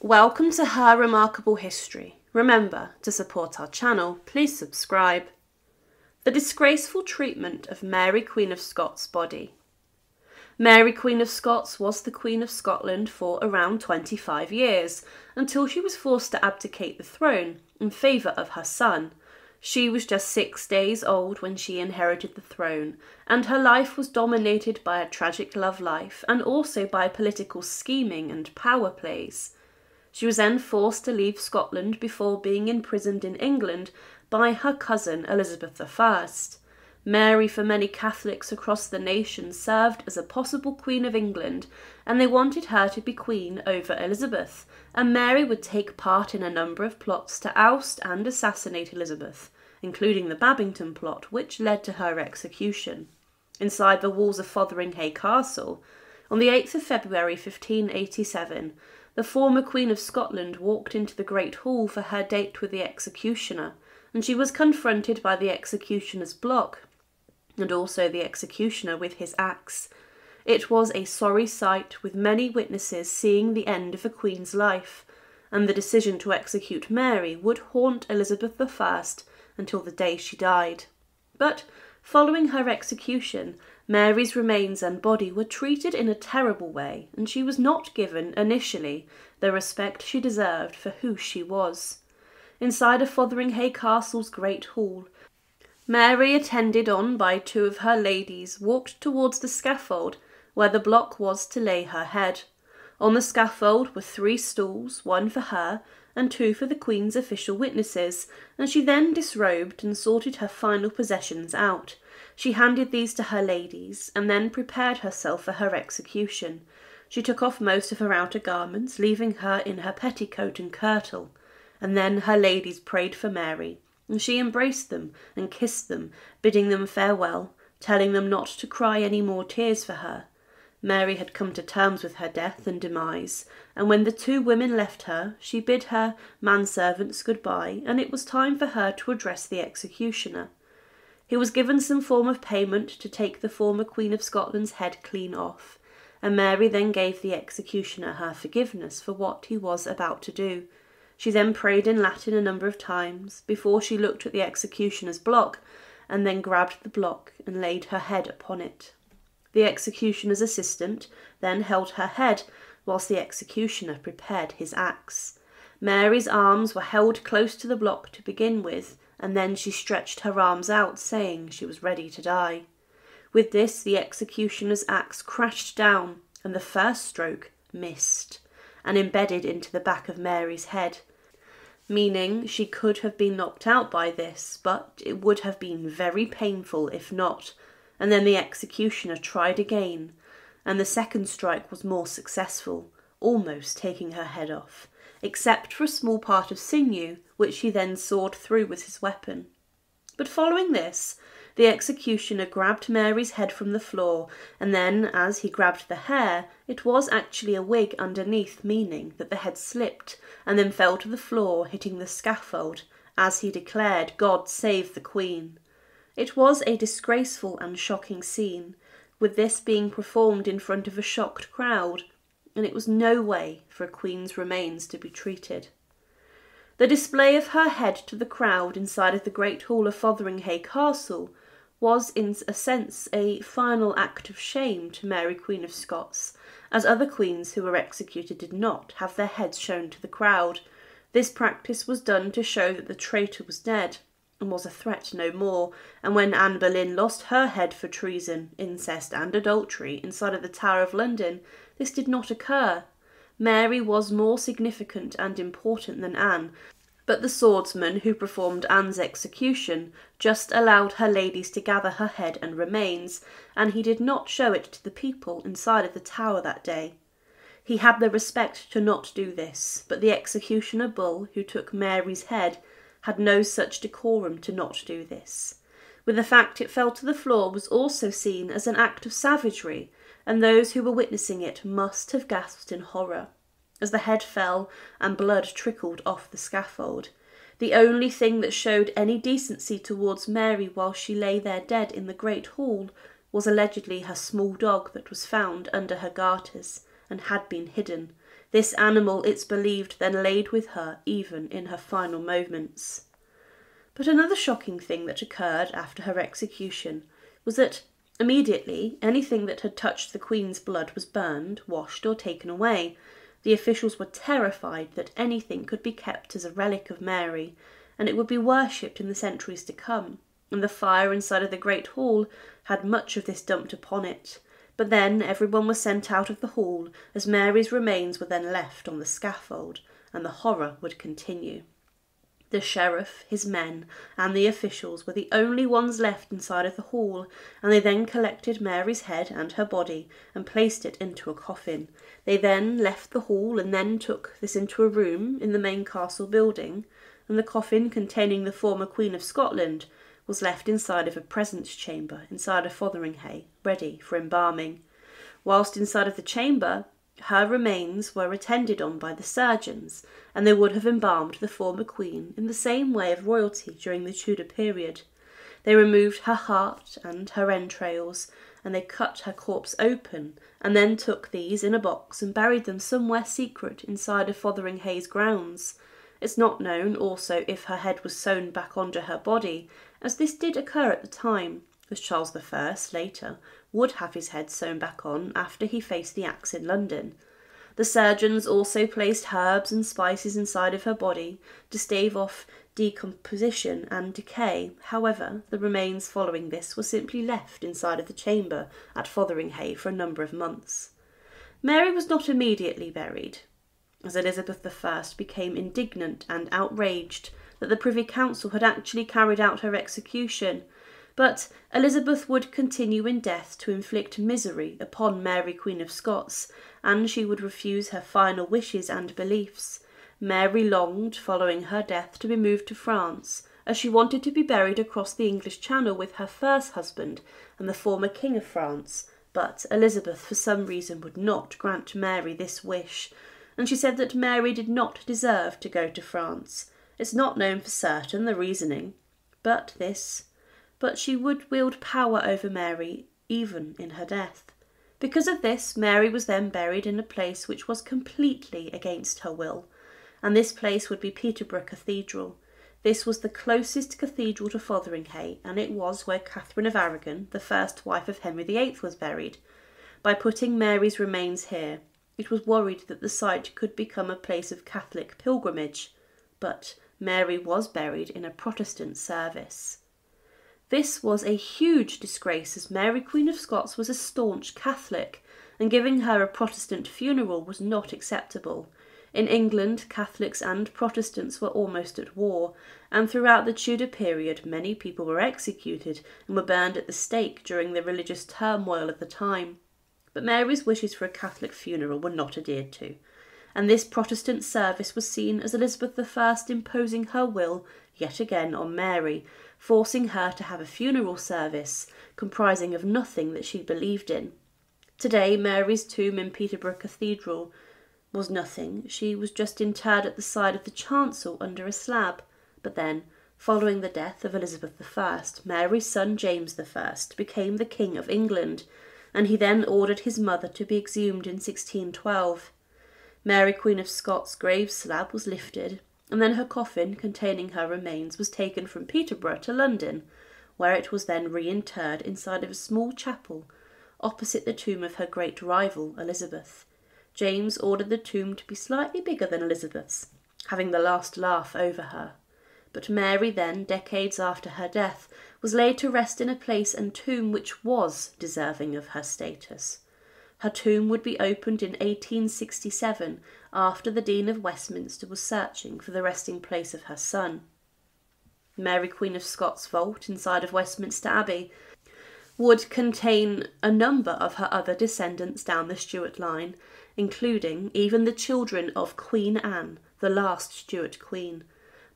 Welcome to Her Remarkable History. Remember, to support our channel, please subscribe. The disgraceful treatment of Mary Queen of Scots' body. Mary Queen of Scots was the Queen of Scotland for around 25 years, until she was forced to abdicate the throne in favour of her son. She was just 6 days old when she inherited the throne, and her life was dominated by a tragic love life and also by political scheming and power plays. She was then forced to leave Scotland before being imprisoned in England by her cousin Elizabeth I. Mary, for many Catholics across the nation, served as a possible Queen of England, and they wanted her to be Queen over Elizabeth, and Mary would take part in a number of plots to oust and assassinate Elizabeth, including the Babington Plot, which led to her execution, inside the walls of Fotheringhay Castle. On the 8th of February 1587, the former Queen of Scotland walked into the Great Hall for her date with the executioner, and she was confronted by the executioner's block, and also the executioner with his axe. It was a sorry sight, with many witnesses seeing the end of a queen's life, and the decision to execute Mary would haunt Elizabeth I until the day she died. But following her execution, Mary's remains and body were treated in a terrible way, and she was not given, initially, the respect she deserved for who she was. Inside of Fotheringhay Castle's Great Hall, Mary, attended on by two of her ladies, walked towards the scaffold where the block was to lay her head. On the scaffold were 3 stools, one for her and 2 for the Queen's official witnesses, and she then disrobed and sorted her final possessions out. She handed these to her ladies, and then prepared herself for her execution. She took off most of her outer garments, leaving her in her petticoat and kirtle, and then her ladies prayed for Mary, and she embraced them and kissed them, bidding them farewell, telling them not to cry any more tears for her. Mary had come to terms with her death and demise, and when the 2 women left her, she bid her manservants goodbye, and it was time for her to address the executioner. He was given some form of payment to take the former Queen of Scotland's head clean off, and Mary then gave the executioner her forgiveness for what he was about to do. She then prayed in Latin a number of times, before she looked at the executioner's block, and then grabbed the block and laid her head upon it. The executioner's assistant then held her head whilst the executioner prepared his axe. Mary's arms were held close to the block to begin with, and then she stretched her arms out, saying she was ready to die. With this, the executioner's axe crashed down, and the first stroke missed and embedded into the back of Mary's head, meaning she could have been knocked out by this, but it would have been very painful if not. And then the executioner tried again, and the second strike was more successful, almost taking her head off, except for a small part of sinew, which he then sawed through with his weapon. But following this, the executioner grabbed Mary's head from the floor, and then, as he grabbed the hair, it was actually a wig underneath, meaning that the head slipped, and then fell to the floor, hitting the scaffold, as he declared, "God save the Queen." It was a disgraceful and shocking scene, with this being performed in front of a shocked crowd, and it was no way for a queen's remains to be treated. The display of her head to the crowd inside of the Great Hall of Fotheringhay Castle was in a sense a final act of shame to Mary Queen of Scots, as other queens who were executed did not have their heads shown to the crowd. This practice was done to show that the traitor was dead, and was a threat no more, and when Anne Boleyn lost her head for treason, incest and adultery inside of the Tower of London, this did not occur. Mary was more significant and important than Anne, but the swordsman who performed Anne's execution just allowed her ladies to gather her head and remains, and he did not show it to the people inside of the tower that day. He had the respect to not do this, but the executioner Bull, who took Mary's head, had no such decorum to not do this. With the fact it fell to the floor was also seen as an act of savagery, and those who were witnessing it must have gasped in horror, as the head fell and blood trickled off the scaffold. The only thing that showed any decency towards Mary while she lay there dead in the Great Hall was allegedly her small dog that was found under her garters and had been hidden. This animal, it's believed, then laid with her even in her final moments. But another shocking thing that occurred after her execution was that immediately anything that had touched the Queen's blood was burned, washed, or taken away. The officials were terrified that anything could be kept as a relic of Mary, and it would be worshipped in the centuries to come, and the fire inside of the Great Hall had much of this dumped upon it. But then everyone was sent out of the hall, as Mary's remains were then left on the scaffold, and the horror would continue. The sheriff, his men, and the officials were the only ones left inside of the hall, and they then collected Mary's head and her body and placed it into a coffin. They then left the hall and then took this into a room in the main castle building, and the coffin containing the former Queen of Scotland was left inside of a presence chamber inside of Fotheringhay, ready for embalming. Whilst inside of the chamber, her remains were attended on by the surgeons, and they would have embalmed the former queen in the same way of royalty during the Tudor period. They removed her heart and her entrails, and they cut her corpse open, and then took these in a box and buried them somewhere secret inside of Fotheringhay grounds. It's not known also if her head was sewn back onto her body, as this did occur at the time, as Charles I, later, would have his head sewn back on after he faced the axe in London. The surgeons also placed herbs and spices inside of her body to stave off decomposition and decay. However, the remains following this were simply left inside of the chamber at Fotheringhay for a number of months. Mary was not immediately buried, as Elizabeth I became indignant and outraged that the Privy Council had actually carried out her execution, but Elizabeth would continue in death to inflict misery upon Mary Queen of Scots, and she would refuse her final wishes and beliefs. Mary longed, following her death, to be moved to France, as she wanted to be buried across the English Channel with her first husband and the former King of France, but Elizabeth for some reason would not grant Mary this wish, and she said that Mary did not deserve to go to France. It's not known for certain the reasoning, but she would wield power over Mary even in her death. Because of this, Mary was then buried in a place which was completely against her will, and this place would be Peterborough Cathedral. This was the closest cathedral to Fotheringhay, and it was where Catherine of Aragon, the first wife of Henry VIII, was buried. By putting Mary's remains here, it was worried that the site could become a place of Catholic pilgrimage, but Mary was buried in a Protestant service. This was a huge disgrace, as Mary Queen of Scots was a staunch Catholic, and giving her a Protestant funeral was not acceptable. In England, Catholics and Protestants were almost at war, and throughout the Tudor period many people were executed and were burned at the stake during the religious turmoil of the time. But Mary's wishes for a Catholic funeral were not adhered to, and this Protestant service was seen as Elizabeth I imposing her will yet again on Mary, forcing her to have a funeral service comprising of nothing that she believed in. Today, Mary's tomb in Peterborough Cathedral was nothing. She was just interred at the side of the chancel under a slab. But then, following the death of Elizabeth I, Mary's son James I became the King of England, and he then ordered his mother to be exhumed in 1612. Mary Queen of Scots' grave slab was lifted, and then her coffin containing her remains was taken from Peterborough to London, where it was then reinterred inside of a small chapel opposite the tomb of her great rival, Elizabeth. James ordered the tomb to be slightly bigger than Elizabeth's, having the last laugh over her. But Mary then, decades after her death, was laid to rest in a place and tomb which was deserving of her status. Her tomb would be opened in 1867, after the Dean of Westminster was searching for the resting place of her son. Mary Queen of Scots' vault inside of Westminster Abbey would contain a number of her other descendants down the Stuart line, including even the children of Queen Anne, the last Stuart queen.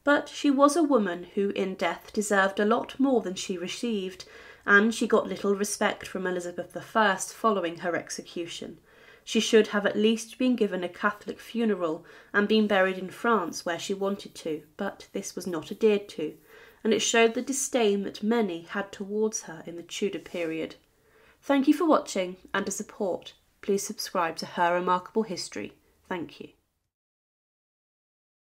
But she was a woman who in death deserved a lot more than she received, and she got little respect from Elizabeth I following her execution. She should have at least been given a Catholic funeral and been buried in France where she wanted to, but this was not adhered to, and it showed the disdain that many had towards her in the Tudor period. Thank you for watching, and as support, please subscribe to Her Remarkable History. Thank you.